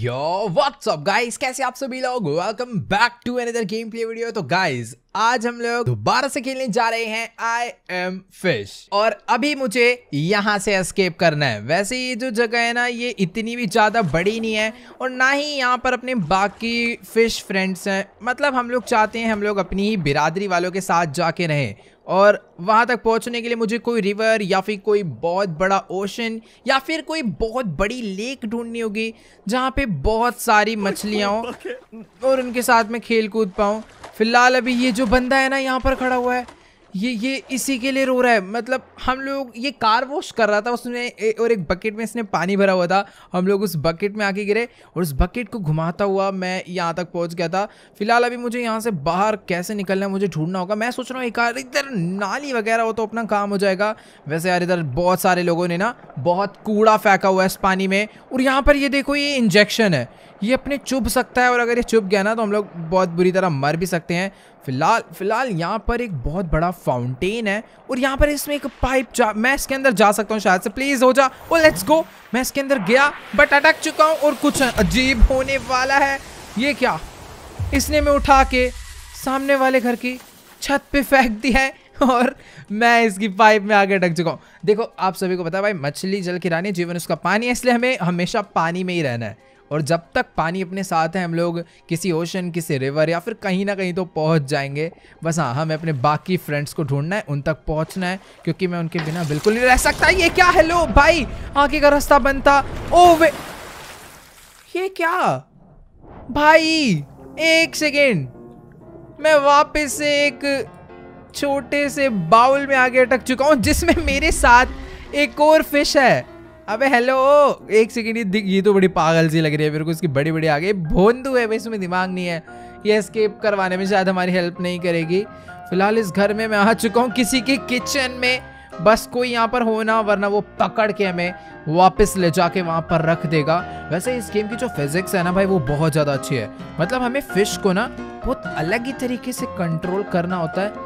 Yo what's up guys, कैसे आप सभी लोग। Welcome back to another game play video. तो गाइस आज हम लोग दोबारा से खेलने जा रहे हैं आई एम फिश, और अभी मुझे यहाँ से एस्केप करना है। वैसे ये जो जगह है ना, ये इतनी भी ज़्यादा बड़ी नहीं है और ना ही यहाँ पर अपने बाकी फिश फ्रेंड्स हैं। मतलब हम लोग चाहते हैं हम लोग अपनी ही बिरादरी वालों के साथ जाके रहें, और वहाँ तक पहुँचने के लिए मुझे कोई रिवर या फिर कोई बहुत बड़ा ओशन या फिर कोई बहुत बड़ी लेक ढूंढनी होगी जहाँ पे बहुत सारी मछलियाँ हों और उनके साथ में खेल कूद पाऊँ। फिलहाल अभी ये जो बंदा है ना यहाँ पर खड़ा हुआ है, ये इसी के लिए रो रहा है। मतलब हम लोग ये कार वॉश कर रहा था उसने, और एक बकेट में इसने पानी भरा हुआ था। हम लोग उस बकेट में आके गिरे और उस बकेट को घुमाता हुआ मैं यहाँ तक पहुँच गया था। फिलहाल अभी मुझे यहाँ से बाहर कैसे निकलना है मुझे ढूंढना होगा। मैं सोच रहा हूँ एक कार इधर नाली वगैरह हो तो अपना काम हो जाएगा। वैसे यार इधर बहुत सारे लोगों ने ना बहुत कूड़ा फेंका हुआ है इस पानी में, और यहाँ पर ये देखो ये इंजेक्शन है, ये अपने चुभ सकता है, और अगर ये चुभ गया ना तो हम लोग बहुत बुरी तरह मर भी सकते हैं। फिलहाल यहाँ पर एक बहुत बड़ा फाउंटेन है, और यहाँ पर इसमें एक पाइप मैं इसके अंदर जा सकता हूँ शायद से। प्लीज़ हो जा, ओ लेट्स गो। मैं इसके अंदर गया बट अटक चुका हूँ, और कुछ अजीब होने वाला है। ये क्या, इसने मैं उठा के सामने वाले घर की छत पे फेंक दी है और मैं इसकी पाइप में आगे अटक चुका हूँ। देखो आप सभी को पता है भाई, मछली जल की रानी, जीवन उसका पानी है, इसलिए हमें हमेशा पानी में ही रहना है। और जब तक पानी अपने साथ है हम लोग किसी ओशन, किसी रिवर या फिर कहीं ना कहीं तो पहुंच जाएंगे। बस हाँ, हमें अपने बाकी फ्रेंड्स को ढूंढना है, उन तक पहुंचना है, क्योंकि मैं उनके बिना बिल्कुल नहीं रह सकता। ये क्या, हेलो भाई, आगे का रास्ता बनता। ओ वे, ये क्या भाई, एक सेकेंड, मैं वापस से एक छोटे से बाउल में आगे अटक चुका हूँ जिसमें मेरे साथ एक और फिश है। अबे हेलो, एक सेकेंड, ये तो बड़ी पागल सी लग रही है मेरे को। इसकी बड़ी बड़ी आगे भोंदू है भाई, इसमें दिमाग नहीं है, ये एस्केप करवाने में शायद हमारी हेल्प नहीं करेगी। फिलहाल इस घर में मैं आ चुका हूँ किसी के किचन में। बस कोई यहाँ पर होना, वरना वो पकड़ के हमें वापस ले जाके वहाँ पर रख देगा। वैसे इस गेम की जो फिजिक्स है ना भाई, वो बहुत ज़्यादा अच्छी है। मतलब हमें फिश को ना बहुत अलग ही तरीके से कंट्रोल करना होता है।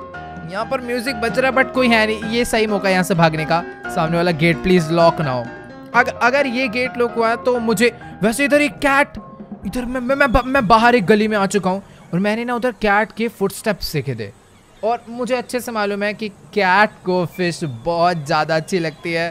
यहाँ पर म्यूजिक बज रहा है बट कोई है नहीं, ये सही मौका है यहाँ से भागने का। सामने वाला गेट प्लीज़ लॉक ना हो, अगर ये गेट लॉक हुआ तो मुझे। वैसे इधर एक कैट, इधर मैं बाहर एक गली में आ चुका हूँ, और मैंने ना उधर कैट के फुटस्टेप्स देखे थे, और मुझे अच्छे से मालूम है कि कैट को फिश बहुत ज़्यादा अच्छी लगती है।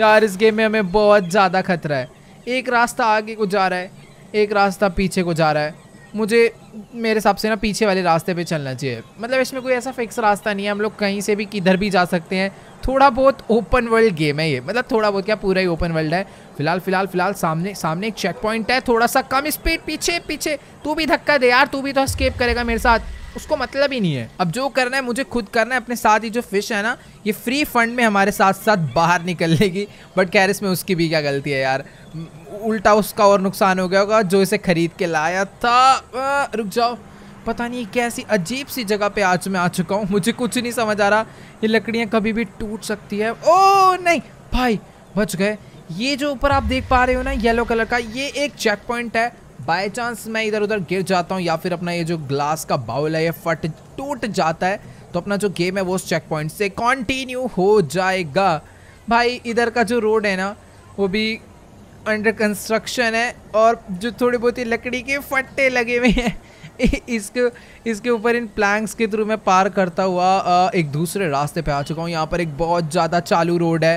यार इस गेम में हमें बहुत ज़्यादा खतरा है, एक रास्ता आगे को जा रहा है, एक रास्ता पीछे को जा रहा है। मुझे मेरे हिसाब से ना पीछे वाले रास्ते पे चलना चाहिए। मतलब इसमें कोई ऐसा फिक्स रास्ता नहीं है, हम लोग कहीं से भी किधर भी जा सकते हैं। थोड़ा बहुत ओपन वर्ल्ड गेम है ये, मतलब थोड़ा बहुत क्या पूरा ही ओपन वर्ल्ड है। फिलहाल सामने एक चेक पॉइंट है, थोड़ा सा कम स्पीड, पीछे। तू भी धक्का दे यार, तू भी तो एस्केप करेगा मेरे साथ। उसको मतलब ही नहीं है, अब जो करना है मुझे खुद करना है। अपने साथ ही जो फिश है ना, ये फ्री फंड में हमारे साथ बाहर निकलेगी, बट खैर इसमें उसकी भी क्या गलती है यार, उल्टा उसका और नुकसान हो गया होगा जो इसे खरीद के लाया था। रुक जाओ, पता नहीं कैसी अजीब सी जगह पे आज मैं आ चुका हूँ, मुझे कुछ नहीं समझ आ रहा। ये लकड़ियाँ कभी भी टूट सकती है। ओ नहीं भाई, बच गए। ये जो ऊपर आप देख पा रहे हो ना येलो कलर का, ये एक चेक पॉइंट है। बाय चांस मैं इधर उधर गिर जाता हूँ या फिर अपना ये जो ग्लास का बाउल है ये फट टूट जाता है, तो अपना जो गेम है वो उस चेक पॉइंट से कॉन्टिन्यू हो जाएगा। भाई इधर का जो रोड है ना वो भी अंडर कंस्ट्रक्शन है, और जो थोड़े बहुत ही लकड़ी के फट्टे लगे हुए हैं इसके ऊपर इन प्लैंक्स के थ्रू मैं पार करता हुआ एक दूसरे रास्ते पे आ चुका हूँ। यहाँ पर एक बहुत ज़्यादा चालू रोड है,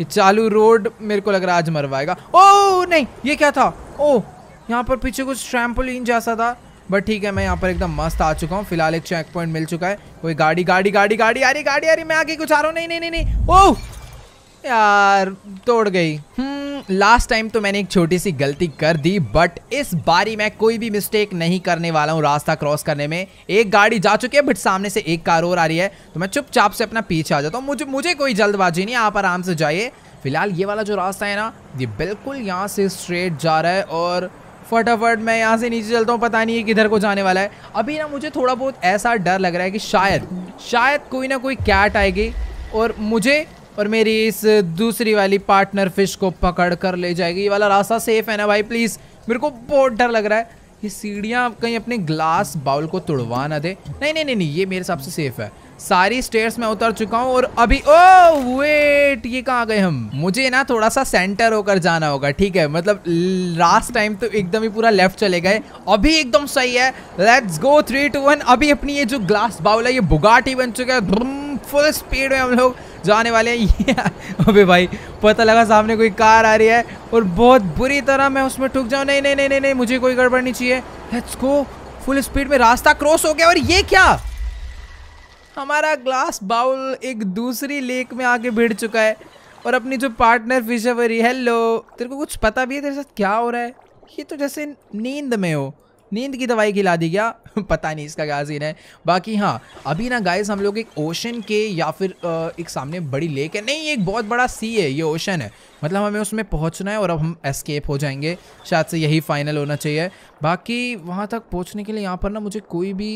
ये चालू रोड मेरे को लग रहा है आज मरवाएगा। ओह नहीं, ये क्या था। ओह यहाँ पर पीछे कुछ ट्रैम्पोलिन जैसा था, बट ठीक है मैं यहाँ पर एकदम मस्त आ चुका हूँ। फिलहाल एक चेक पॉइंट मिल चुका है। कोई गाड़ी गाड़ी गाड़ी गाड़ी आ रही, गाड़ी आ रही, मैं आगे कुछ आ रहा हूँ। नहीं, ओह यार तोड़ गई। लास्ट टाइम तो मैंने एक छोटी सी गलती कर दी, बट इस बारी मैं कोई भी मिस्टेक नहीं करने वाला हूँ। रास्ता क्रॉस करने में एक गाड़ी जा चुकी है, बट सामने से एक कार और आ रही है, तो मैं चुपचाप से अपना पीछे आ जाता हूँ। मुझे कोई जल्दबाजी नहीं, आप आराम से जाइए। फिलहाल ये वाला जो रास्ता है ना, ये बिल्कुल यहाँ से स्ट्रेट जा रहा है, और फटाफट मैं यहाँ से नीचे चलता हूँ, पता नहीं है किधर को जाने वाला है। अभी ना मुझे थोड़ा बहुत ऐसा डर लग रहा है कि शायद कोई ना कोई कैट आएगी और मुझे और मेरी इस दूसरी वाली पार्टनर फिश को पकड़ कर ले जाएगी। ये वाला रास्ता सेफ है ना भाई, प्लीज़, मेरे को बहुत डर लग रहा है। ये सीढ़ियाँ कहीं अपने ग्लास बाउल को तोड़वा ना दे। नहीं, ये मेरे हिसाब से सेफ है। सारी स्टेयर्स में उतर चुका हूँ और अभी ओ वेट, ये कहाँ गए हम। मुझे ना थोड़ा सा सेंटर होकर जाना होगा, ठीक है। मतलब लास्ट टाइम तो एकदम ही पूरा लेफ्ट चले गए, अभी एकदम सही है। Let's go 3, 2, 1। अभी अपनी ये जो ग्लास बाउल है ये बुगाटी बन चुका है। फुल स्पीड में हम लोग जाने वाले हैं। अबे भाई पता लगा सामने कोई कार आ रही है और बहुत बुरी तरह मैं उसमें ठुक जाऊँ। नहीं नहीं नहीं नहीं नहीं, मुझे कोई गड़बड़ नहीं चाहिए। Let's go. फुल स्पीड में रास्ता क्रॉस हो गया और ये क्या, हमारा ग्लास बाउल एक दूसरी लेक में आके भिड़ चुका है। और अपनी जो पार्टनर फिश है वो रही। हेलो, तेरे को कुछ पता भी है तेरे साथ क्या हो रहा है? ये तो जैसे नींद में हो, नींद की दवाई खिला दी क्या? पता नहीं इसका क्या सीन है। बाकी हाँ, अभी ना गाइस हम लोग एक ओशन के या फिर एक सामने बड़ी लेक है, नहीं एक बहुत बड़ा सी है, ये ओशन है। मतलब हमें उसमें पहुंचना है और अब हम एस्केप हो जाएंगे शायद से, यही फाइनल होना चाहिए। बाकी वहाँ तक पहुँचने के लिए यहाँ पर ना मुझे कोई भी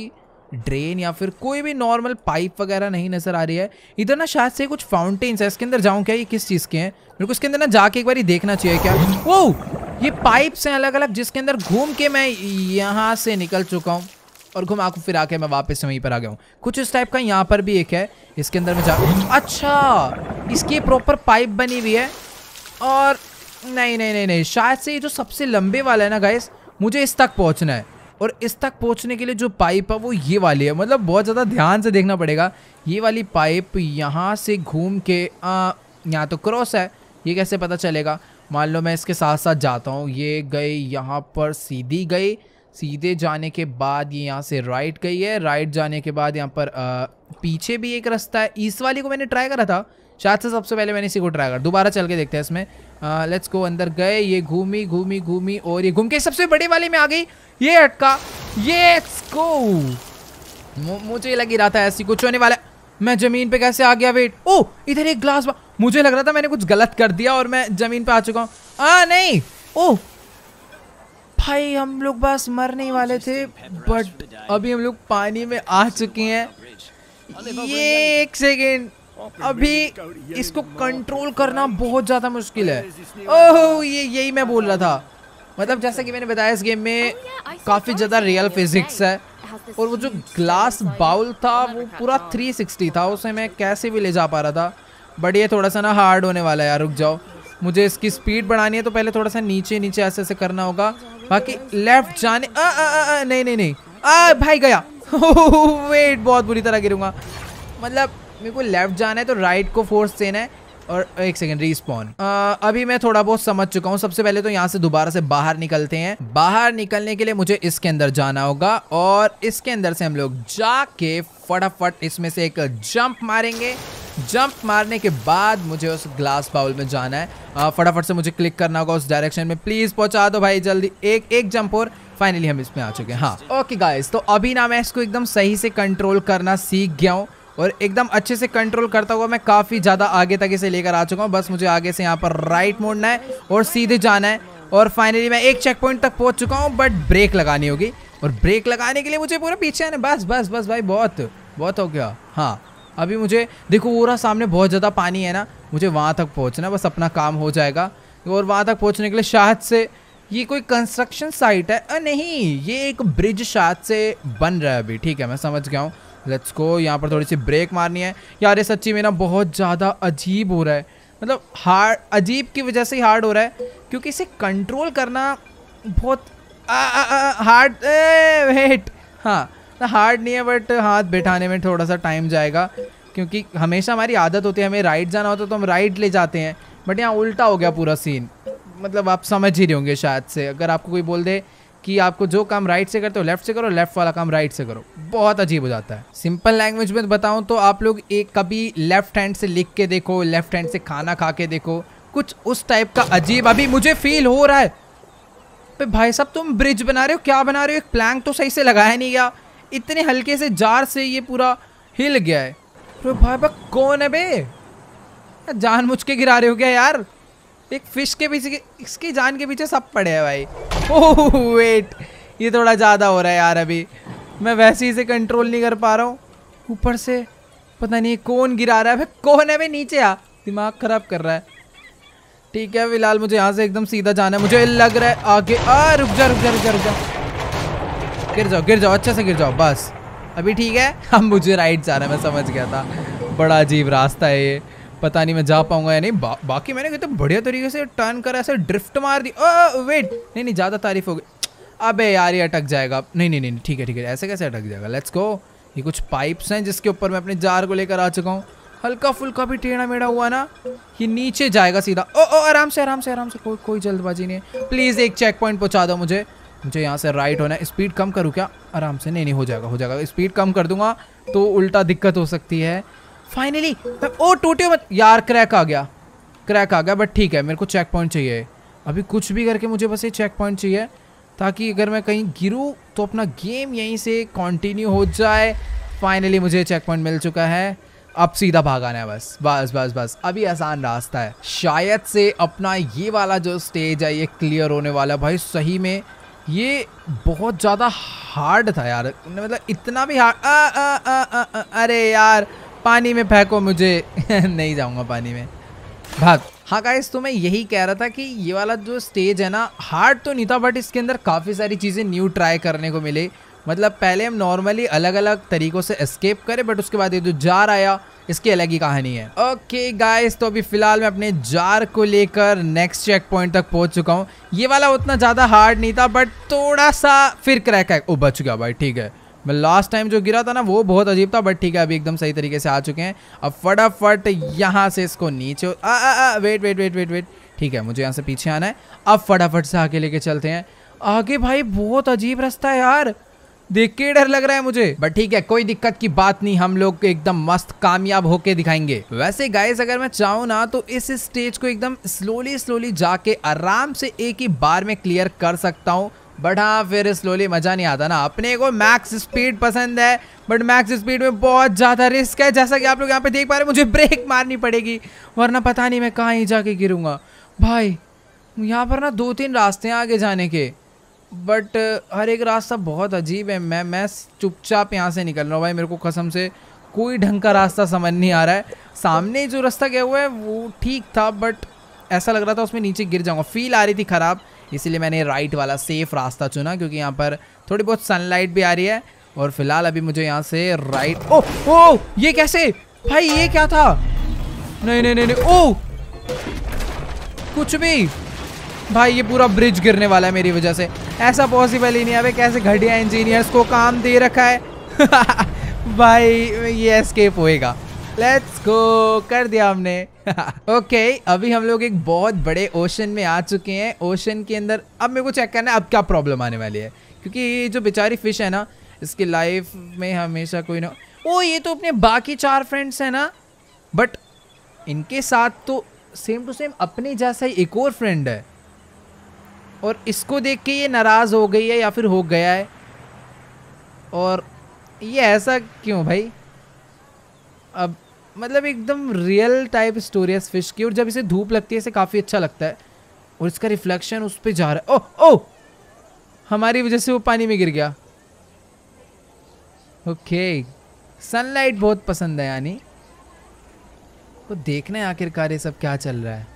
ड्रेन या फिर कोई भी नॉर्मल पाइप वगैरह नहीं नज़र आ रही है। इधर ना शायद से कुछ फाउंटेन्स है, इसके अंदर जाऊँ क्या? ये किस चीज़ के हैं? मेरे को इसके अंदर ना जाके एक बार ही देखना चाहिए क्या। वो ये पाइप्स हैं अलग अलग, जिसके अंदर घूम के मैं यहाँ से निकल चुका हूँ और घुमा को फिरा के मैं वापस वहीं पर आ गया हूँ। कुछ इस टाइप का यहाँ पर भी एक है, इसके अंदर मैं जा, अच्छा इसकी प्रॉपर पाइप बनी हुई है। और नहीं नहीं नहीं नहीं, शायद से ये जो सबसे लंबे वाला है ना गाइस, मुझे इस तक पहुँचना है। और इस तक पहुँचने के लिए जो पाइप है वो ये वाली है। मतलब बहुत ज़्यादा ध्यान से देखना पड़ेगा। ये वाली पाइप यहाँ से घूम के यहाँ तो क्रॉस है, ये कैसे पता चलेगा? मान लो मैं इसके साथ साथ जाता हूँ, ये गई यहाँ पर सीधी गई, सीधे जाने के बाद ये यहाँ से राइट गई है, राइट जाने के बाद यहाँ पर पीछे भी एक रास्ता है। इस वाली को मैंने ट्राई करा था शायद से, सबसे पहले मैंने इसी को ट्राई करा। दोबारा चल के देखते हैं इसमें। Let's go. अंदर गए, ये घूमी घूमी घूमी और ये घूम के सबसे बड़े वाले में आ गई, ये अटका। ये मुझे लग ही रहा था ऐसी कुछ होने वाला, मैं ज़मीन पे कैसे आ गया? वेट, ओ इधर एक ग्लास, मुझे लग रहा था मैंने कुछ गलत कर दिया और मैं ज़मीन पे आ चुका हूँ। नहीं, ओ भाई हम लोग बस मरने वाले थे, बट अभी हम लोग पानी में आ चुके हैं। ये एक सेकेंड, अभी इसको कंट्रोल करना बहुत ज़्यादा मुश्किल है। ओह ये यही मैं बोल रहा था। मतलब जैसा कि मैंने बताया, इस गेम में काफ़ी ज़्यादा रियल फिजिक्स है। और वो जो ग्लास बाउल था वो पूरा 360 था, उसे मैं कैसे भी ले जा पा रहा था। बट ये थोड़ा सा ना हार्ड होने वाला है यार। रुक जाओ, मुझे इसकी स्पीड बढ़ानी है तो पहले थोड़ा सा नीचे नीचे ऐसे ऐसे करना होगा। बाकी लेफ्ट जाने नहीं नहीं नहीं, भाई गया। वेट, बहुत बुरी तरह गिरूंगा। मतलब मेरे को लेफ्ट जाना है तो राइट को फोर्स देना है। और एक सेकेंड, रिस्पॉन। अभी मैं थोड़ा बहुत समझ चुका हूँ। सबसे पहले तो यहाँ से दोबारा से बाहर निकलते हैं। बाहर निकलने के लिए मुझे इसके अंदर जाना होगा और इसके अंदर से हम लोग जाके फटाफट इसमें से एक जंप मारेंगे। जंप मारने के बाद मुझे उस ग्लास बाउल में जाना है। फटाफट से मुझे क्लिक करना होगा उस डायरेक्शन में। प्लीज़ पहुँचा दो भाई जल्दी। एक जंप और फाइनली हम इसमें आ चुके हैं। हाँ ओके गाइस, तो अभी ना मैं इसको एकदम सही से कंट्रोल करना सीख गया हूँ और एकदम अच्छे से कंट्रोल करता हुआ मैं काफ़ी ज़्यादा आगे तक इसे लेकर आ चुका हूँ। बस मुझे आगे से यहाँ पर राइट मोड़ना है और सीधे जाना है। और फाइनली मैं एक चेक पॉइंट तक पहुँच चुका हूँ, बट ब्रेक लगानी होगी। और ब्रेक लगाने के लिए मुझे पूरा पीछे आना। बस बस बस भाई, बहुत बहुत हो गया। हाँ अभी मुझे देखो, वो रहा सामने बहुत ज़्यादा पानी है ना, मुझे वहाँ तक पहुँचना, बस अपना काम हो जाएगा। और वहाँ तक पहुँचने के लिए शायद से ये कोई कंस्ट्रक्शन साइट है। नहीं, ये एक ब्रिज शायद से बन रहा है अभी। ठीक है, मैं समझ गया हूँ। Let's go. यहाँ पर थोड़ी सी ब्रेक मारनी है यार। ये सच्ची में ना बहुत ज़्यादा अजीब हो रहा है। मतलब हार्ड, अजीब की वजह से ही हार्ड हो रहा है, क्योंकि इसे कंट्रोल करना बहुत हार्ड। वेट, हाँ हार्ड नहीं है, बट हाथ बैठाने में थोड़ा सा टाइम जाएगा, क्योंकि हमेशा हमारी आदत होती है हमें राइट जाना होता है तो हम राइट ले जाते हैं। बट यहाँ उल्टा हो गया पूरा सीन। मतलब आप समझ ही रहे होंगे शायद से, अगर आपको कोई बोल दे कि आपको जो काम राइट से करते हो लेफ्ट से करो, लेफ्ट वाला काम राइट से करो, बहुत अजीब हो जाता है। सिंपल लैंग्वेज में बताऊं तो आप लोग एक कभी लेफ्ट हैंड से लिख के देखो, लेफ्ट हैंड से खाना खा के देखो, कुछ उस टाइप का अजीब अभी मुझे फील हो रहा है। भाई साहब तुम ब्रिज बना रहे हो, क्या बना रहे हो? एक प्लैंक तो सही से लगाया नहीं गया, इतने हल्के से जार से ये पूरा हिल गया है। तो भाई बा कौन है बे, जान मुझ के गिरा रहे हो क्या यार? एक फिश के पीछे, इसकी जान के पीछे सब पड़े हैं भाई। ओह वेट, ये थोड़ा ज़्यादा हो रहा है यार। अभी मैं वैसे ही से कंट्रोल नहीं कर पा रहा हूँ, ऊपर से पता नहीं कौन गिरा रहा है। भाई कौन है भाई? नीचे आ, दिमाग ख़राब कर रहा है। ठीक है, फिलहाल मुझे यहाँ से एकदम सीधा जाना है। मुझे लग रहा है आगे रुक जा रुक जा रुक जा रुक जा, गिर जाओ गिर जाओ, अच्छे से गिर जाओ। बस अभी ठीक है। अब मुझे राइट जाना है, मैं समझ गया था। बड़ा अजीब रास्ता है ये, पता नहीं मैं जा पाऊंगा या नहीं। बाकी मैंने कहते बढ़िया तरीके से टर्न करा, ऐसे ड्रिफ्ट मार दी। वेट, नहीं, ज़्यादा तारीफ हो गई। अबे यार ये अटक जाएगा। नहीं, ठीक है, ऐसे कैसे अटक जाएगा। Let's go. ये कुछ पाइप्स हैं जिसके ऊपर मैं अपने जार को लेकर आ चुका हूँ। हल्का फुल्का भी टेढ़ा मेढ़ा हुआ ना, ये नीचे जाएगा सीधा। ओ आराम से, कोई जल्दबाजी नहीं है। प्लीज़ एक चेक पॉइंट पहुँचा दो मुझे। मुझे यहाँ से राइट होना है। स्पीड कम करूँ क्या? आराम से, नहीं, हो जाएगा। स्पीड कम कर दूंगा तो उल्टा दिक्कत हो सकती है। फाइनली ओ टूटे मत यार, क्रैक आ गया। बट ठीक है, मेरे को चेक पॉइंट चाहिए अभी। कुछ भी करके मुझे बस ये चेक पॉइंट चाहिए ताकि अगर मैं कहीं गिरूँ तो अपना गेम यहीं से कंटिन्यू हो जाए। फाइनली मुझे चेक पॉइंट मिल चुका है। अब सीधा भाग आना है बस। अभी आसान रास्ता है। शायद से अपना ये वाला जो स्टेज है ये क्लियर होने वाला। भाई सही में ये बहुत ज़्यादा हार्ड था यार, मतलब इतना भी हार्ड। अरे यार पानी में फेंको मुझे। नहीं जाऊँगा पानी में, भाग। हाँ गाइस, तो मैं यही कह रहा था कि ये वाला जो स्टेज है ना, हार्ड तो नहीं था बट इसके अंदर काफ़ी सारी चीज़ें न्यू ट्राई करने को मिले। मतलब पहले हम नॉर्मली अलग अलग तरीक़ों से एस्केप करें, बट उसके बाद ये जो जार आया इसकी अलग ही कहानी है। ओके गाइस, तो अभी फ़िलहाल मैं अपने जार को लेकर नेक्स्ट चेक पॉइंट तक पहुंच चुका हूँ। ये वाला उतना ज़्यादा हार्ड नहीं था बट थोड़ा सा फिर क्रैक है। ओ बच गया भाई, ठीक है। मैं लास्ट टाइम जो गिरा था ना वो बहुत अजीब था, बट ठीक है अभी एकदम सही तरीके से आ चुके हैं। अब फटाफट यहाँ से इसको नीचे। वेट, ठीक है मुझे यहाँ से पीछे आना है। अब फटाफट से आगे लेके चलते हैं। आगे भाई बहुत अजीब रास्ता है यार, देख के डर लग रहा है मुझे, बट ठीक है कोई दिक्कत की बात नहीं। हम लोग एकदम मस्त कामयाब होके दिखाएंगे। वैसे गाइस अगर मैं चाहूँ ना तो इस स्टेज को एकदम स्लोली जाके आराम से एक ही बार में क्लियर कर सकता हूँ, बट हाँ फिर स्लोली मज़ा नहीं आता ना। अपने को मैक्स स्पीड पसंद है बट मैक्स स्पीड में बहुत ज़्यादा रिस्क है। जैसा कि आप लोग यहाँ पे देख पा रहे हैं, मुझे ब्रेक मारनी पड़ेगी वरना पता नहीं मैं कहाँ ही जाके गिरूँगा। भाई यहाँ पर ना 2-3 रास्ते हैं आगे जाने के, बट हर एक रास्ता बहुत अजीब है। मैं चुपचाप यहाँ से निकल रहा हूँ भाई। मेरे को कसम से कोई ढंग का रास्ता समझ नहीं आ रहा है। सामने जो रास्ता गया हुआ है वो ठीक था बट ऐसा लग रहा था उसमें नीचे गिर जाऊँगा, फील आ रही थी ख़राब। इसीलिए मैंने राइट वाला सेफ़ रास्ता चुना क्योंकि यहाँ पर थोड़ी बहुत सनलाइट भी आ रही है। और फिलहाल अभी मुझे यहाँ से राइट। ओ ये कैसे भाई, ये क्या था? नहीं, ओ कुछ भी भाई, ये पूरा ब्रिज गिरने वाला है मेरी वजह से। ऐसा पॉसिबल ही नहीं है। अबे कैसे घटिया इंजीनियर्स को काम दे रखा है। भाई ये एस्केप होएगा। लेट्स गो, कर दिया हमने। ओके, अभी हम लोग एक बहुत बड़े ओशन में आ चुके हैं। ओशन के अंदर अब मेरे को चेक करना है अब क्या प्रॉब्लम आने वाली है, क्योंकि ये जो बेचारी फिश है ना इसकी लाइफ में हमेशा कोई ना। ओ ये तो अपने बाकी 4 फ्रेंड्स हैं ना, बट इनके साथ तो सेम टू सेम अपने जैसा ही एक और फ्रेंड है और इसको देख के ये नाराज़ हो गई है या फिर हो गया है। और ये ऐसा क्यों भाई? अब मतलब एकदम रियल टाइप स्टोरी है इस फिश की। और जब इसे धूप लगती है इसे काफ़ी अच्छा लगता है और इसका रिफ्लेक्शन उस पर जा रहा है। ओह हमारी वजह से वो पानी में गिर गया। ओके, सनलाइट बहुत पसंद है यानी। तो देखना है आखिरकार ये सब क्या चल रहा है।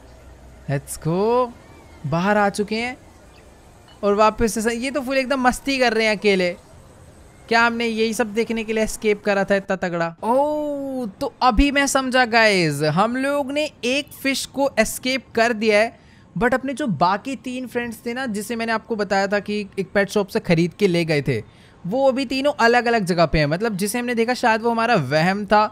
लेट्स गो, बाहर आ चुके हैं और वापस से ये तो फुल एकदम मस्ती कर रहे हैं अकेले। क्या हमने यही सब देखने के लिए एस्केप करा था इतना तगड़ा? ओह तो अभी मैं समझा गाइज, हम लोग ने एक फिश को एस्केप कर दिया है बट अपने जो बाकी 3 फ्रेंड्स थे ना, जिसे मैंने आपको बताया था कि एक पेट शॉप से ख़रीद के ले गए थे, वो अभी तीनों अलग अलग जगह पे हैं। मतलब जिसे हमने देखा शायद वो हमारा वहम था।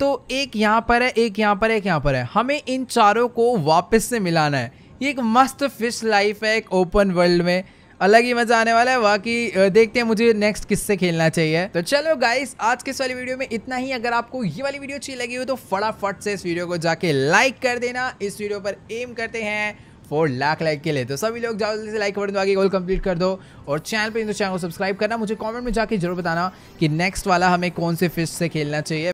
तो एक यहाँ पर है, एक यहाँ पर है, एक यहाँ पर है। हमें इन चारों को वापस से मिलाना है। ये एक मस्त फिश लाइफ है, एक ओपन वर्ल्ड में अलग ही मज़ा आने वाला है। बाकी देखते हैं मुझे नेक्स्ट किससे खेलना चाहिए। तो चलो गाइस आज के इस वाली वीडियो में इतना ही। अगर आपको ये वाली वीडियो अच्छी लगी हो तो फटाफट से इस वीडियो को जाके लाइक कर देना। इस वीडियो पर एम करते हैं 4 लाख लाइक के लिए, तो सभी लोग जाओ जल्दी से लाइक बटन दबा के गोल कंप्लीट कर दो। और चैनल पर तो चैनल को सब्सक्राइब करना। मुझे कॉमेंट में जाके जरूर बताना कि नेक्स्ट वाला हमें कौन से फिश से खेलना चाहिए।